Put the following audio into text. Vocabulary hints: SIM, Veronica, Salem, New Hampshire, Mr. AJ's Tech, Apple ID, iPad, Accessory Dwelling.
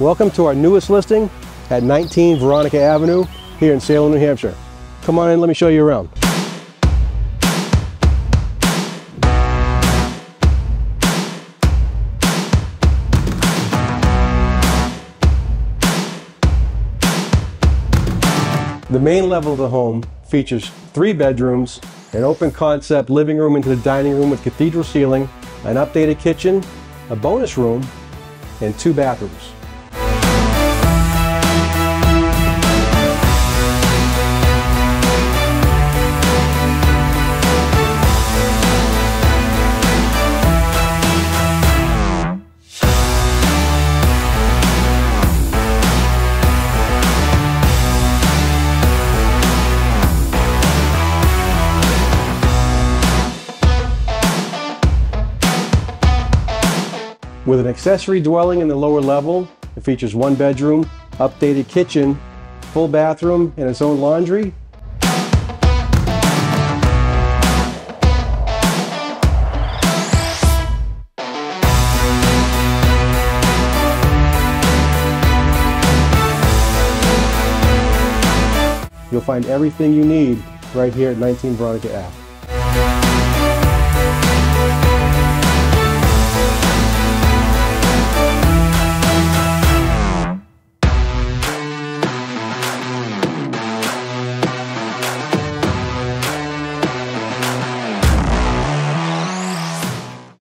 Welcome to our newest listing at 19 Veronica Avenue here in Salem, New Hampshire. Come on in, let me show you around. The main level of the home features 3 bedrooms, an open concept living room into the dining room with cathedral ceiling, an updated kitchen, a bonus room, and 2 bathrooms. With an accessory dwelling in the lower level, it features 1 bedroom, updated kitchen, full bathroom, and its own laundry. You'll find everything you need right here at 19 Veronica Ave.